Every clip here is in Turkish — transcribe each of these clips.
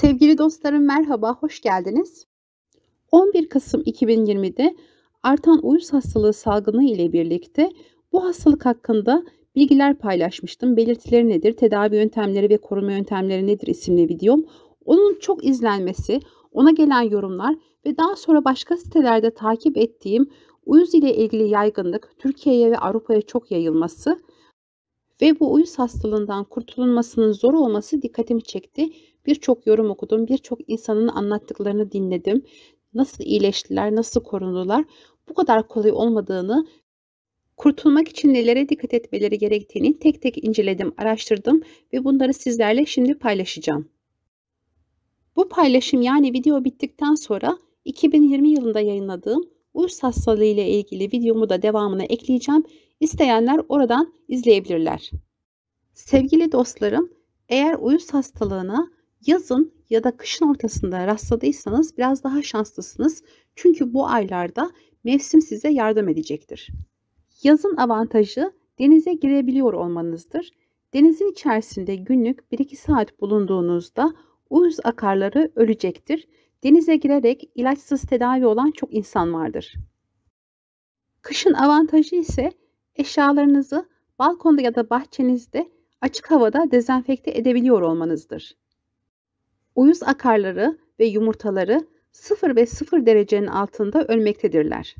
Sevgili dostlarım merhaba, hoş geldiniz. 11 Kasım 2020'de artan uyuz hastalığı salgını ile birlikte bu hastalık hakkında bilgiler paylaşmıştım. Belirtileri nedir, tedavi yöntemleri ve koruma yöntemleri nedir isimli videom. Onun çok izlenmesi, ona gelen yorumlar ve daha sonra başka sitelerde takip ettiğim uyuz ile ilgili yaygınlık, Türkiye'ye ve Avrupa'ya çok yayılması ve bu uyuz hastalığından kurtulunmasının zor olması dikkatimi çekti. Birçok yorum okudum, birçok insanın anlattıklarını dinledim. Nasıl iyileştiler, nasıl korundular, bu kadar kolay olmadığını, kurtulmak için nelere dikkat etmeleri gerektiğini tek tek inceledim, araştırdım ve bunları sizlerle şimdi paylaşacağım. Bu paylaşım yani video bittikten sonra 2020 yılında yayınladığım uyuz hastalığı ile ilgili videomu da devamına ekleyeceğim. İsteyenler oradan izleyebilirler. Sevgili dostlarım, eğer uyuz hastalığına yazın ya da kışın ortasında rastladıysanız biraz daha şanslısınız. Çünkü bu aylarda mevsim size yardım edecektir. Yazın avantajı denize girebiliyor olmanızdır. Denizin içerisinde günlük 1-2 saat bulunduğunuzda uyuz akarları ölecektir. Denize girerek ilaçsız tedavi olan çok insan vardır. Kışın avantajı ise eşyalarınızı balkonda ya da bahçenizde açık havada dezenfekte edebiliyor olmanızdır. Uyuz akarları ve yumurtaları 0 ve 0 derecenin altında ölmektedirler.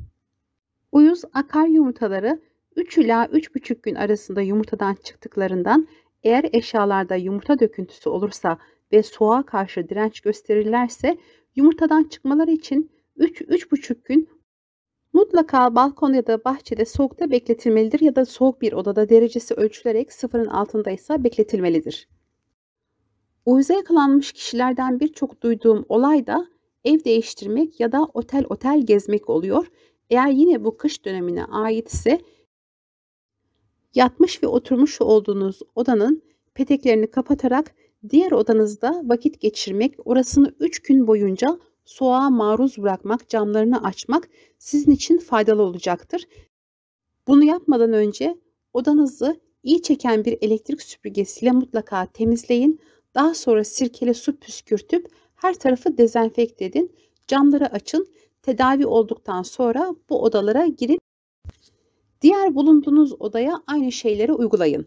Uyuz akar yumurtaları 3 ila 3,5 gün arasında yumurtadan çıktıklarından eğer eşyalarda yumurta döküntüsü olursa ve soğuğa karşı direnç gösterirlerse yumurtadan çıkmaları için 3-3,5 gün mutlaka balkon ya da bahçede soğukta bekletilmelidir ya da soğuk bir odada derecesi ölçülerek sıfırın altındaysa bekletilmelidir. Uyuza yakalanmış kişilerden birçok duyduğum olay da ev değiştirmek ya da otel gezmek oluyor. Eğer yine bu kış dönemine ait ise yatmış ve oturmuş olduğunuz odanın peteklerini kapatarak diğer odanızda vakit geçirmek, orasını 3 gün boyunca soğuğa maruz bırakmak, camlarını açmak sizin için faydalı olacaktır. Bunu yapmadan önce odanızı iyi çeken bir elektrik süpürgesiyle mutlaka temizleyin. Daha sonra sirkeli su püskürtüp her tarafı dezenfekte edin. Camları açın. Tedavi olduktan sonra bu odalara girip diğer bulunduğunuz odaya aynı şeyleri uygulayın.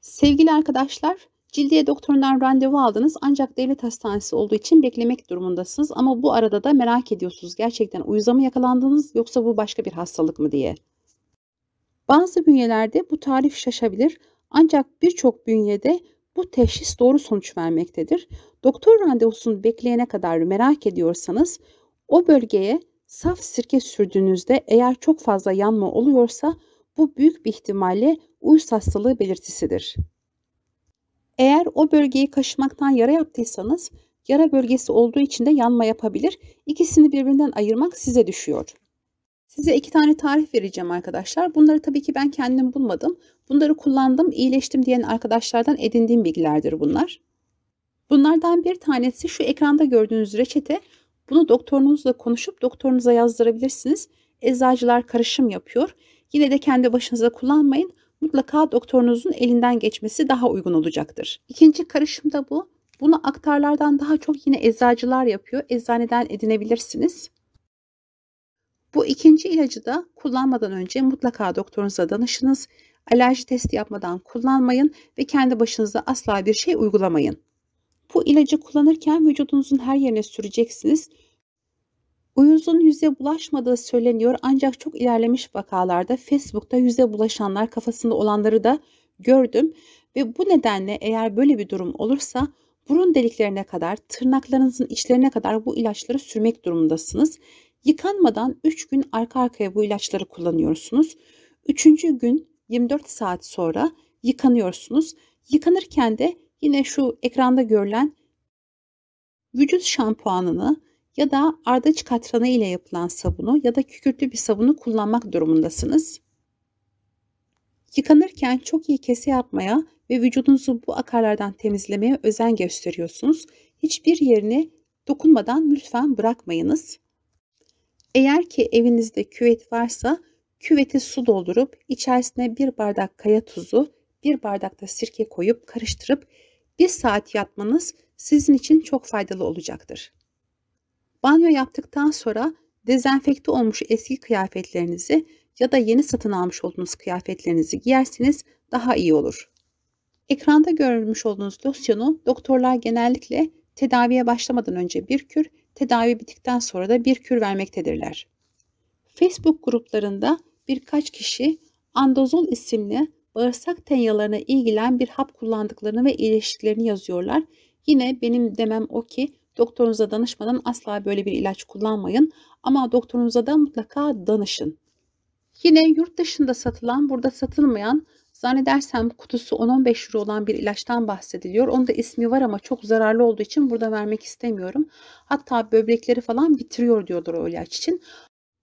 Sevgili arkadaşlar, cildiye doktorundan randevu aldınız ancak devlet hastanesi olduğu için beklemek durumundasınız ama bu arada da merak ediyorsunuz gerçekten uyuza mı yakalandınız yoksa bu başka bir hastalık mı diye. Bazı bünyelerde bu tarif şaşabilir ancak birçok bünyede bu teşhis doğru sonuç vermektedir. Doktor randevusunu bekleyene kadar merak ediyorsanız o bölgeye saf sirke sürdüğünüzde eğer çok fazla yanma oluyorsa bu büyük bir ihtimalle uyuz hastalığı belirtisidir. Eğer o bölgeyi kaşımaktan yara yaptıysanız yara bölgesi olduğu için de yanma yapabilir. İkisini birbirinden ayırmak size düşüyor. Size 2 tane tarif vereceğim arkadaşlar. Bunları tabii ki ben kendim bulmadım. Bunları kullandım, iyileştim diyen arkadaşlardan edindiğim bilgilerdir bunlar. Bunlardan bir tanesi şu ekranda gördüğünüz reçete. Bunu doktorunuzla konuşup doktorunuza yazdırabilirsiniz. Eczacılar karışım yapıyor. Yine de kendi başınıza kullanmayın. Mutlaka doktorunuzun elinden geçmesi daha uygun olacaktır. İkinci karışım da bu. Bunu aktarlardan daha çok yine eczacılar yapıyor. Eczaneden edinebilirsiniz. Bu ikinci ilacı da kullanmadan önce mutlaka doktorunuza danışınız. Alerji testi yapmadan kullanmayın ve kendi başınıza asla bir şey uygulamayın. Bu ilacı kullanırken vücudunuzun her yerine süreceksiniz. Uyuzun yüze bulaşmadığı söyleniyor ancak çok ilerlemiş vakalarda Facebook'ta yüze bulaşanlar kafasında olanları da gördüm. Ve bu nedenle eğer böyle bir durum olursa burun deliklerine kadar, tırnaklarınızın içlerine kadar bu ilaçları sürmek durumundasınız. Yıkanmadan 3 gün arka arkaya bu ilaçları kullanıyorsunuz. 3. gün 24 saat sonra yıkanıyorsunuz. Yıkanırken de yine şu ekranda görülen vücut şampuanını ya da ardıç katranı ile yapılan sabunu ya da kükürtlü bir sabunu kullanmak durumundasınız. Yıkanırken çok iyi kese yapmaya ve vücudunuzu bu akarlardan temizlemeye özen gösteriyorsunuz. Hiçbir yerine dokunmadan lütfen bırakmayınız. Eğer ki evinizde küvet varsa küveti su doldurup içerisine 1 bardak kaya tuzu, 1 bardak da sirke koyup karıştırıp 1 saat yatmanız sizin için çok faydalı olacaktır. Banyo yaptıktan sonra dezenfekte olmuş eski kıyafetlerinizi ya da yeni satın almış olduğunuz kıyafetlerinizi giyerseniz daha iyi olur. Ekranda görmüş olduğunuz losyonu doktorlar genellikle tedaviye başlamadan önce bir kür, tedavi bittikten sonra da bir kür vermektedirler. Facebook gruplarında birkaç kişi Andozol isimli bağırsak tenyalarına ilgilen bir hap kullandıklarını ve iyileştiklerini yazıyorlar. Yine benim demem o ki doktorunuza danışmadan asla böyle bir ilaç kullanmayın ama doktorunuza da mutlaka danışın. Yine yurt dışında satılan, burada satılmayan, zannedersem kutusu 10-15 euro olan bir ilaçtan bahsediliyor. Onun da ismi var ama çok zararlı olduğu için burada vermek istemiyorum. Hatta böbrekleri falan bitiriyor diyorlar o ilaç için.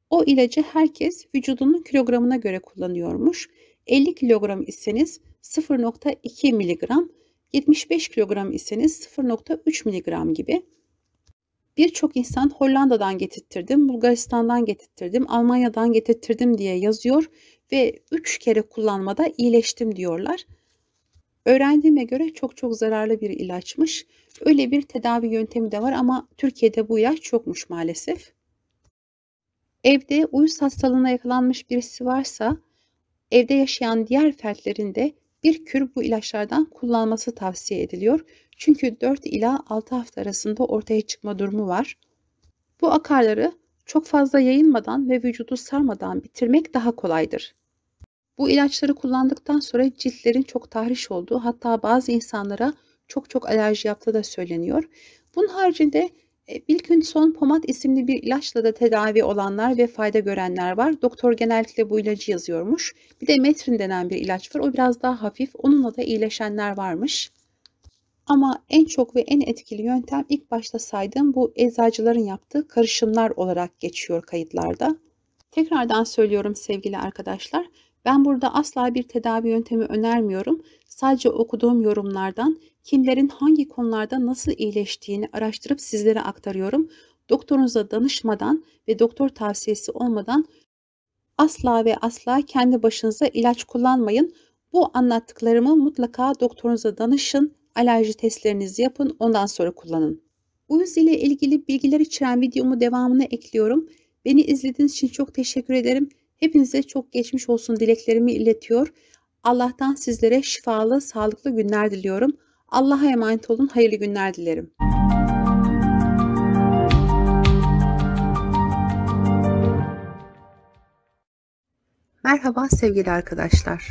O ilacı herkes vücudunun kilogramına göre kullanıyormuş. 50 kilogram iseniz 0,2 mg, 75 kilogram iseniz 0,3 mg gibi. Birçok insan Hollanda'dan getirttirdim, Bulgaristan'dan getirttirdim, Almanya'dan getirttirdim diye yazıyor ve 3 kere kullanmada iyileştim diyorlar. Öğrendiğime göre çok zararlı bir ilaçmış. Öyle bir tedavi yöntemi de var ama Türkiye'de bu ilaç yokmuş maalesef. Evde uyuz hastalığına yakalanmış birisi varsa evde yaşayan diğer fertlerin de bir kür bu ilaçlardan kullanması tavsiye ediliyor. Çünkü 4 ila 6 hafta arasında ortaya çıkma durumu var. Bu akarları çok fazla yayılmadan ve vücudu sarmadan bitirmek daha kolaydır. Bu ilaçları kullandıktan sonra ciltlerin çok tahriş olduğu, hatta bazı insanlara çok alerji yaptığı da söyleniyor. Bunun haricinde Wilkinson pomad isimli bir ilaçla da tedavi olanlar ve fayda görenler var. Doktor genellikle bu ilacı yazıyormuş. Bir de metrin denen bir ilaç var. O biraz daha hafif. Onunla da iyileşenler varmış. Ama en çok ve en etkili yöntem ilk başta saydığım bu eczacıların yaptığı karışımlar olarak geçiyor kayıtlarda. Tekrardan söylüyorum sevgili arkadaşlar. Ben burada asla bir tedavi yöntemi önermiyorum. Sadece okuduğum yorumlardan kimlerin hangi konularda nasıl iyileştiğini araştırıp sizlere aktarıyorum. Doktorunuza danışmadan ve doktor tavsiyesi olmadan asla ve asla kendi başınıza ilaç kullanmayın. Bu anlattıklarımı mutlaka doktorunuza danışın, alerji testlerinizi yapın, ondan sonra kullanın. Uyuz ile ilgili bilgiler içeren videomu devamına ekliyorum. Beni izlediğiniz için çok teşekkür ederim. Hepinize çok geçmiş olsun dileklerimi iletiyor. Allah'tan sizlere şifalı, sağlıklı günler diliyorum. Allah'a emanet olun, hayırlı günler dilerim. Merhaba sevgili arkadaşlar.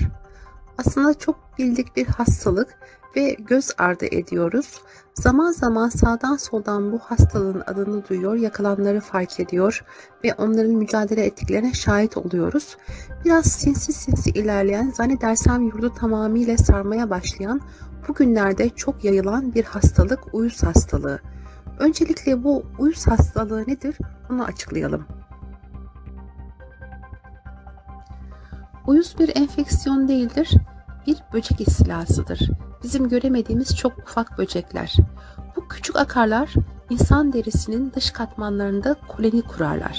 Aslında çok bildik bir hastalık ve göz ardı ediyoruz. Zaman zaman sağdan soldan bu hastalığın adını duyuyor, yakalanları fark ediyor ve onların mücadele ettiklerine şahit oluyoruz. Biraz sinsi ilerleyen, zannedersem yurdu tamamıyla sarmaya başlayan, bugünlerde çok yayılan bir hastalık uyuz hastalığı. Öncelikle bu uyuz hastalığı nedir? Onu açıklayalım. Uyuz bir enfeksiyon değildir, bir böcek istilasıdır. Bizim göremediğimiz çok ufak böcekler. Bu küçük akarlar insan derisinin dış katmanlarında koloni kurarlar.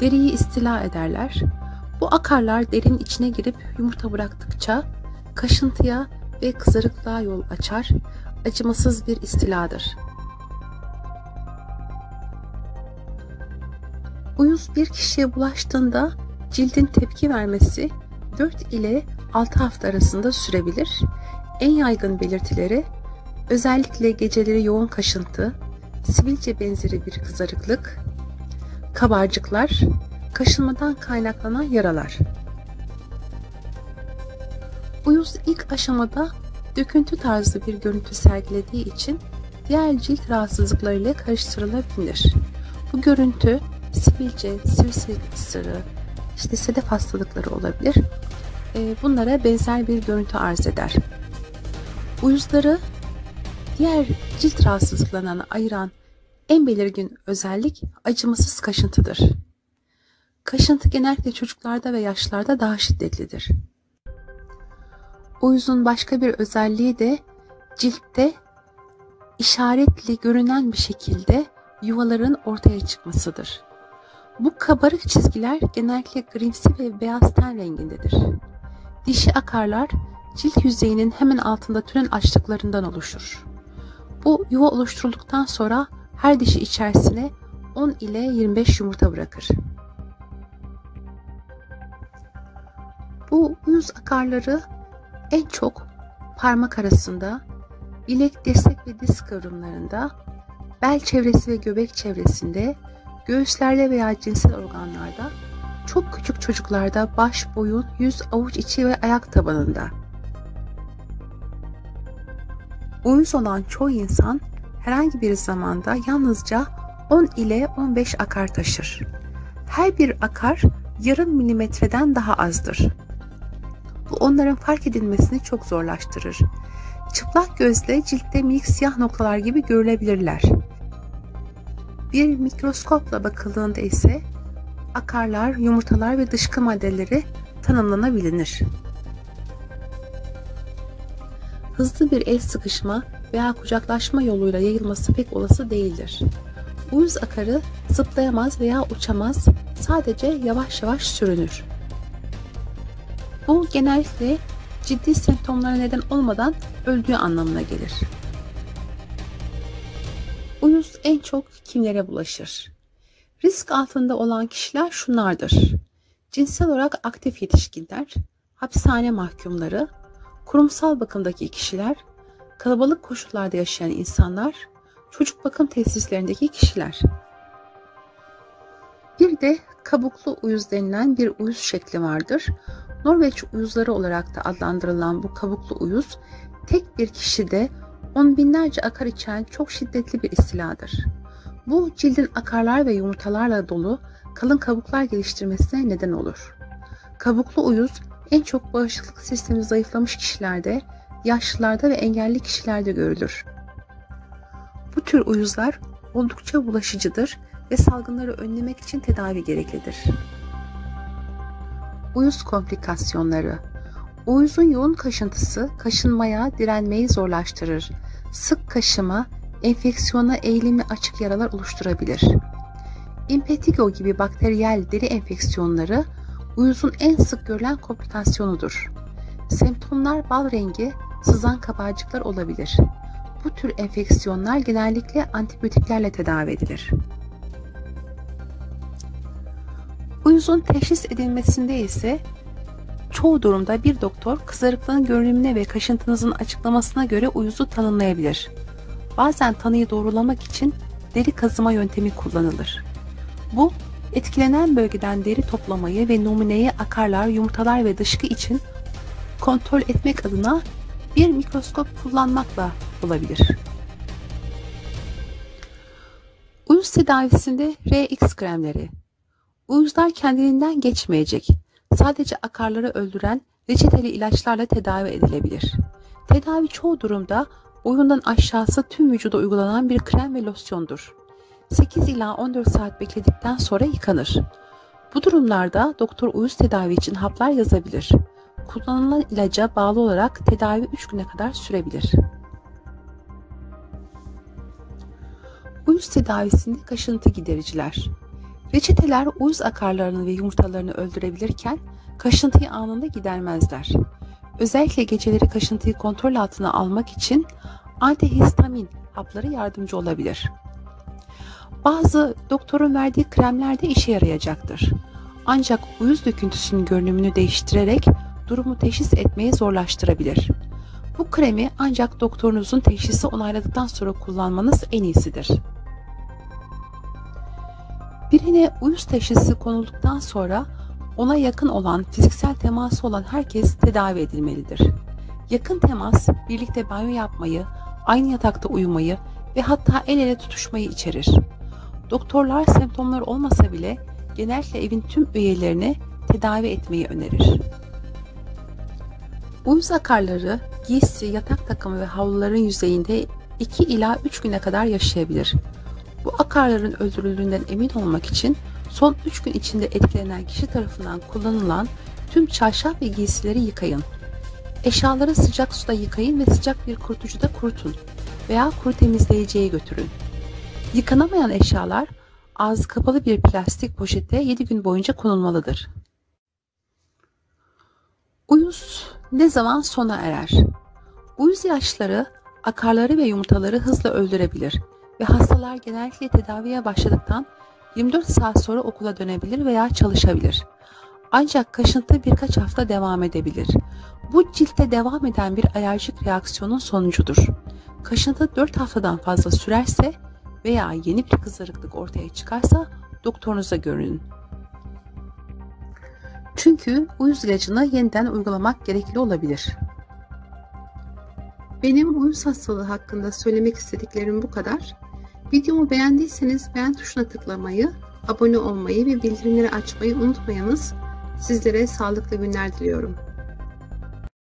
Deriyi istila ederler. Bu akarlar derin içine girip yumurta bıraktıkça kaşıntıya ve kızarıklığa yol açar. Acımasız bir istiladır. Uyuz bir kişiye bulaştığında cildin tepki vermesi 4 ile 6 hafta arasında sürebilir. En yaygın belirtileri özellikle geceleri yoğun kaşıntı, sivilce benzeri bir kızarıklık, kabarcıklar, kaşınmadan kaynaklanan yaralar. Uyuz ilk aşamada döküntü tarzı bir görüntü sergilediği için diğer cilt rahatsızlıklarıyla karıştırılabilir. Bu görüntü sivilce, sivrisinek ısırığı, sedef hastalıkları olabilir. Bunlara benzer bir görüntü arz eder. Uyuzları diğer cilt rahatsızlıklarından ayıran en belirgin özellik acımasız kaşıntıdır. Kaşıntı genellikle çocuklarda ve yaşlarda daha şiddetlidir. Uyuzun başka bir özelliği de ciltte işaretli görünen bir şekilde yuvaların ortaya çıkmasıdır. Bu kabarık çizgiler genellikle grimsi ve beyaz ten rengindedir. Dişi akarlar cilt yüzeyinin hemen altında tünen açlıklarından oluşur. Bu yuva oluşturulduktan sonra her dişi içerisine 10 ile 25 yumurta bırakır. Bu uyuz akarları en çok parmak arasında, bilek, destek ve diz kıvrımlarında, bel çevresi ve göbek çevresinde, göğüslerde veya cinsel organlarda, çok küçük çocuklarda baş, boyun, yüz, avuç içi ve ayak tabanında. Uyuz olan çoğu insan herhangi bir zamanda yalnızca 10 ile 15 akar taşır. Her bir akar yarım milimetreden daha azdır. Bu onların fark edilmesini çok zorlaştırır. Çıplak gözle ciltte minik siyah noktalar gibi görülebilirler. Bir mikroskopla bakıldığında ise akarlar, yumurtalar ve dışkı maddeleri tanımlanabilir. Hızlı bir el sıkışma veya kucaklaşma yoluyla yayılması pek olası değildir. Uyuz akarı zıplayamaz veya uçamaz, sadece yavaş yavaş sürünür. Bu genellikle ciddi semptomlara neden olmadan öldüğü anlamına gelir. Uyuz en çok kimlere bulaşır? Risk altında olan kişiler şunlardır: cinsel olarak aktif yetişkinler, hapishane mahkumları, kurumsal bakımdaki kişiler, kalabalık koşullarda yaşayan insanlar, çocuk bakım tesislerindeki kişiler. Bir de kabuklu uyuz denilen bir uyuz şekli vardır. Norveç uyuzları olarak da adlandırılan bu kabuklu uyuz, tek bir kişide on binlerce akar içeren çok şiddetli bir istiladır. Bu, cildin akarlar ve yumurtalarla dolu kalın kabuklar geliştirmesine neden olur. Kabuklu uyuz en çok bağışıklık sistemi zayıflamış kişilerde, yaşlılarda ve engelli kişilerde görülür. Bu tür uyuzlar oldukça bulaşıcıdır ve salgınları önlemek için tedavi gereklidir. Uyuz komplikasyonları. Uyuzun yoğun kaşıntısı kaşınmaya direnmeyi zorlaştırır. Sık kaşıma, enfeksiyona eğilimi açık yaralar oluşturabilir. Impetigo gibi bakteriyel deri enfeksiyonları uyuzun en sık görülen komplikasyonudur. Semptomlar bal rengi, sızan kabarcıklar olabilir. Bu tür enfeksiyonlar genellikle antibiyotiklerle tedavi edilir. Uyuzun teşhis edilmesinde ise çoğu durumda bir doktor kızarıklığın görünümüne ve kaşıntınızın açıklamasına göre uyuzu tanımlayabilir. Bazen tanıyı doğrulamak için deri kazıma yöntemi kullanılır. Bu, etkilenen bölgeden deri toplamayı ve numuneyi akarlar, yumurtalar ve dışkı için kontrol etmek adına bir mikroskop kullanmakla olabilir. Uyuz tedavisinde RX kremleri. Uyuzlar kendiliğinden geçmeyecek, sadece akarları öldüren reçeteli ilaçlarla tedavi edilebilir. Tedavi çoğu durumda boyundan aşağısı tüm vücuda uygulanan bir krem ve losyondur. 8 ila 14 saat bekledikten sonra yıkanır. Bu durumlarda doktor uyuz tedavi için haplar yazabilir. Kullanılan ilaca bağlı olarak tedavi 3 güne kadar sürebilir. Uyuz tedavisinde kaşıntı gidericiler. Reçeteler uyuz akarlarını ve yumurtalarını öldürebilirken kaşıntıyı anında gidermezler. Özellikle geceleri kaşıntıyı kontrol altına almak için antihistamin hapları yardımcı olabilir. Bazı doktorun verdiği kremler de işe yarayacaktır. Ancak uyuz döküntüsünün görünümünü değiştirerek durumu teşhis etmeyi zorlaştırabilir. Bu kremi ancak doktorunuzun teşhisi onayladıktan sonra kullanmanız en iyisidir. Birine uyuz teşhisi konulduktan sonra ona yakın olan, fiziksel teması olan herkes tedavi edilmelidir. Yakın temas, birlikte banyo yapmayı, aynı yatakta uyumayı ve hatta el ele tutuşmayı içerir. Doktorlar semptomlar olmasa bile genellikle evin tüm üyelerine tedavi etmeyi önerir. Uyuz akarları giysi, yatak takımı ve havluların yüzeyinde 2 ila 3 güne kadar yaşayabilir. Bu akarların öldürüldüğünden emin olmak için son 3 gün içinde etkilenen kişi tarafından kullanılan tüm çarşaf ve giysileri yıkayın. Eşyaları sıcak suda yıkayın ve sıcak bir kurutucuda kurutun veya kuru temizleyiciye götürün. Yıkanamayan eşyalar ağzı kapalı bir plastik poşete 7 gün boyunca konulmalıdır. Uyuz ne zaman sona erer. Uyuz yaşları akarları ve yumurtaları hızla öldürebilir ve hastalar genellikle tedaviye başladıktan 24 saat sonra okula dönebilir veya çalışabilir. Ancak kaşıntı birkaç hafta devam edebilir. Bu ciltte devam eden bir alerjik reaksiyonun sonucudur. Kaşıntı 4 haftadan fazla sürerse veya yeni bir kızarıklık ortaya çıkarsa doktorunuza görünün. Çünkü uyuz ilacını yeniden uygulamak gerekli olabilir. Benim uyuz hastalığı hakkında söylemek istediklerim bu kadar. Videomu beğendiyseniz beğen tuşuna tıklamayı, abone olmayı ve bildirimleri açmayı unutmayınız. Sizlere sağlıklı günler diliyorum.